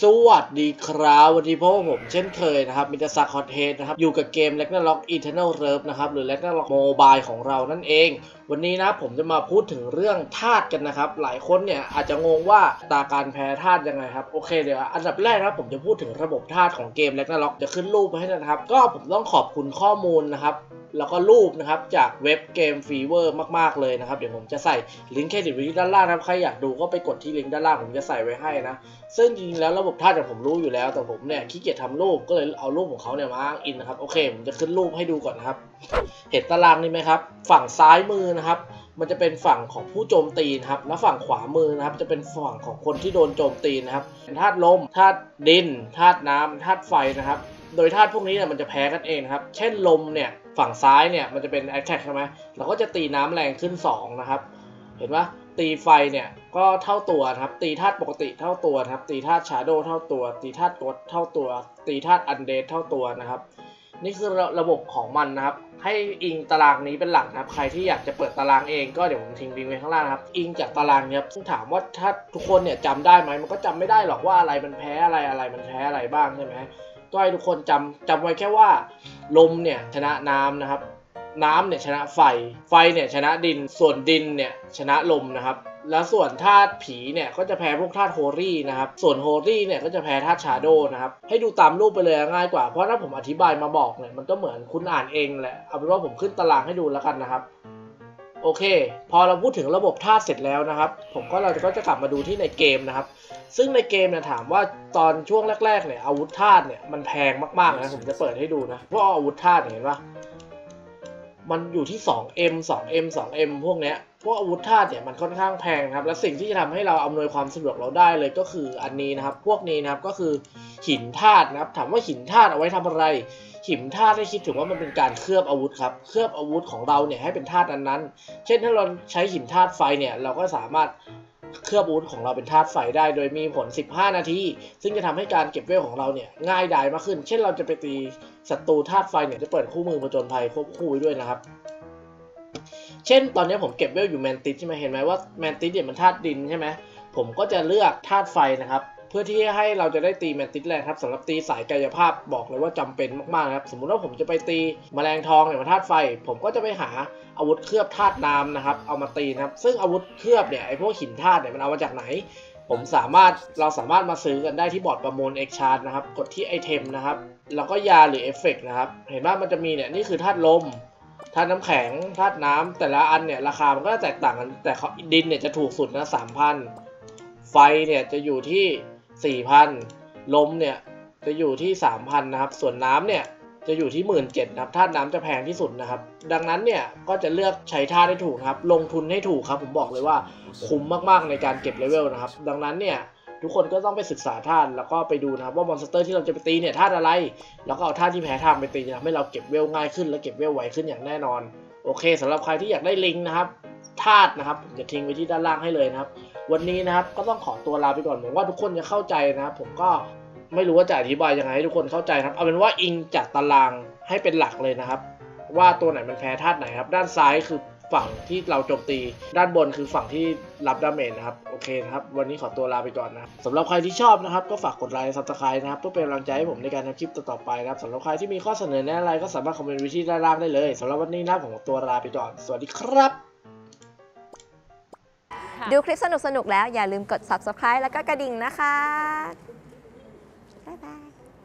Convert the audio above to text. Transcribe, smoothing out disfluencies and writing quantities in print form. สวัสดีครับวันนี้พบกับผมเช่นเคยนะครับมิตรศักดิ์ฮอตเทสนะครับอยู่กับเกม Ragnarok Eternal Love นะครับหรือ Ragnarok Mobile ของเรานั่นเองวันนี้นะผมจะมาพูดถึงเรื่องธาตุกันนะครับหลายคนเนี่ยอาจจะงงว่าตาการแพ้ธาตุยังไงครับโอเคเดี๋ยวอันดับแรกนะผมจะพูดถึงระบบธาตุของเกม Ragnarok จะขึ้นรูปให้นะครับก็ผมต้องขอบคุณข้อมูลนะครับแล้วก็รูปนะครับจากเว็บเกมฟีเวอร์มากๆเลยนะครับเดี๋ยวผมจะใส่ลิงก์เครดิตไว้ที่ด้านล่างนะครับใครอยากดูก็ไปกดที่ลิงก์ด้านล่างผมจะใส่ไว้ให้นะซึ่งจริงๆแล้วระบบธาตุผมรู้อยู่แล้วแต่ผมเนี่ยขี้เกียจทำรูปก็เลยเอารูปของเขาเนี่ยมาอ้างอิงนะครับโอเคผมจะขึ้นรูปให้ดูก่อนนะครับเห็นตารางนี้ไหมครับฝั่งซ้ายมือนะครับมันจะเป็นฝั่งของผู้โจมตีนะครับและฝั่งขวามือนะครับจะเป็นฝั่งของคนที่โดนโจมตีนะครับธาตุลมธาตุดินธาตุน้ำธาตุไฟนะครับโดยธาตุพวกนี้เนี่ยมันจะแพ้กันเองครับเช่นลมเนี่ยฝั่งซ้ายเนี่ยมันจะเป็นแอคแท็กใช่ไหมเราก็จะตีน้ำแรงขึ้น2นะครับเห็นว่าตีไฟเนี่ยก็เท่าตัวครับตีธาตุปกติเท่าตัวครับตีธาตุชาโดว์เท่าตัวตีธาตุกดเท่าตัวตีธาตุอันเดดเท่าตัวนะครับนี่คือระบบของมันนะครับให้อิงตารางนี้เป็นหลักนะครับใครที่อยากจะเปิดตารางเองก็เดี๋ยวผมทิ้งลิงก์ไว้ข้างล่างครับอิงจากตารางนี้ครับซึ่งถามว่าถ้าทุกคนเนี่ยจำได้ไหมมันก็จำไม่ได้หรอกว่าอะไรมันแพ้อะไรอะไรมันแพ้อะไรบ้างใช่ไหมก็ให้ทุกคนจำไว้แค่ว่าลมเนี่ยชนะน้ำนะครับน้ำเนี่ยชนะไฟไฟเนี่ยชนะดินส่วนดินเนี่ยชนะลมนะครับแล้วส่วนธาตุผีเนี่ยก็จะแพ้พวกธาตุโฮรี่นะครับส่วนโฮรี่เนี่ยก็จะแพ้ธาตุชาโดว์นะครับให้ดูตามรูปไปเลยง่ายกว่าเพราะถ้าผมอธิบายมาบอกเนี่ยมันก็เหมือนคุณอ่านเองแหละเอาเป็นว่าผมขึ้นตารางให้ดูแล้วกันนะครับโอเคพอเราพูดถึงระบบธาตุเสร็จแล้วนะครับผมก็เราจะกลับมาดูที่ในเกมนะครับซึ่งในเกมเนี่ยถามว่าตอนช่วงแรกๆเนี่ยอาวุธธาตุเนี่ยมันแพงมากๆนะผมจะเปิดให้ดูนะเพราะอาวุธธาตุเห็นปะมันอยู่ที่ 2M 2M 2M พวกเนี้ยพวกอาวุธธาตุเนี่ยมันค่อนข้างแพงครับและสิ่งที่จะทำให้เราอำนวยความสะดวกเราได้เลยก็คืออันนี้นะครับพวกนี้นะครับก็คือหินธาตุนะครับถามว่าหินธาตุเอาไว้ทำอะไรหินธาตุให้คิดถึงว่ามันเป็นการเคลือบอาวุธครับเคลือบอาวุธของเราเนี่ยให้เป็นธาตุนั้นเช่นถ้าเราใช้หินธาตุไฟเนี่ยเราก็สามารถเคลือบอาวุธของเราเป็นธาตุไฟได้โดยมีผล15นาทีซึ่งจะทำให้การเก็บเวลของเราเนี่ยง่ายดายมากขึ้นเช่นเราจะไปตีศัตรูธาตุไฟเนี่ยจะเปิดคู่มือผจญภัยควบคู่ด้วยนะครับเช่นตอนนี้ผมเก็บเวลอยู่แมนติสใช่ไหมเห็นไหมว่าแมนติสเนี่ยมันธาตุดินใช่ไหมผมก็จะเลือกธาตุไฟนะครับเพื่อที่ให้เราจะได้ตีแมนติสแรงครับสำหรับตีสายกายภาพบอกเลยว่าจำเป็นมากๆนะครับสมมุติว่าผมจะไปตีแมลงทองเนี่ยมันธาตุไฟผมก็จะไปหาอาวุธเคลือบธาตุน้ำนะครับเอามาตีนะครับซึ่งอาวุธเคลือบเนี่ยไอพวกหินธาตุเนี่ยมันเอามาจากไหนผมเราสามารถมาซื้อกันได้ที่บอร์ดประมูลเอ็กชาร์ดนะครับกดที่ไอเทมนะครับแล้วก็ยาหรือเอฟเฟกต์นะครับเห็นว่ามันจะมีเนี่ยนี่คือธาตุลมธาตุน้ำแข็งธาตุน้ำแต่ละอันเนี่ยราคามันก็แตกต่างกันแต่ดินเนี่ยจะถูกสุดนะ 3,000 ไฟเนี่ยจะอยู่ที่ 4,000 ลมเนี่ยจะอยู่ที่ 3,000 นะครับส่วนน้ำเนี่ยจะอยู่ที่ 17,000 นะครับธาตุน้ำจะแพงที่สุดนะครับดังนั้นเนี่ยก็จะเลือกใช้ธาตุให้ถูกครับลงทุนให้ถูกครับผมบอกเลยว่าคุ้มมากๆในการเก็บเลเวลนะครับดังนั้นเนี่ยทุกคนก็ต้องไปศึกษาธาตุแล้วก็ไปดูนะครับว่ามอนสเตอร์ที่เราจะไปตีเนี่ยธาตุอะไรแล้วก็เอาธาตุที่แพ้ทางไปตีจะทำให้เราเก็บเวลง่ายขึ้นและเก็บเวลไวขึ้นอย่างแน่นอนโอเคสำหรับใครที่อยากได้ลิงก์นะครับธาตุนะครับจะทิ้งไว้ที่ด้านล่างให้เลยนะครับวันนี้นะครับก็ต้องขอตัวลาไปก่อนหวังว่าทุกคนจะเข้าใจนะครับผมก็ไม่รู้ว่าจะอธิบายยังไงให้ทุกคนเข้าใจครับเอาเป็นว่าอิงจากตารางให้เป็นหลักเลยนะครับว่าตัวไหนมันแพ้ธาตุไหนครับด้านซ้ายคือฝั่งที่เราโจมตีด้านบนคือฝั่งที่รับดาเมจนะครับโอเคนะครับวันนี้ขอตัวลาไปก่อนนะสำหรับใครที่ชอบนะครับก็ฝากกดไลค์ Subscribe นะครับเพื่อเป็นกำลังใจให้ผมในการทำคลิปต่อไปนะครับสำหรับใครที่มีข้อเสนอแนะอะไรก็สามารถคอมเมนต์ไว้ที่ด้านล่างได้เลยสำหรับวันนี้นะผมขอตัวลาไปก่อนสวัสดีครับดูคลิปสนุกๆแล้วอย่าลืมกด Subscribe แล้วก็กระดิ่งนะคะบ๊ายบาย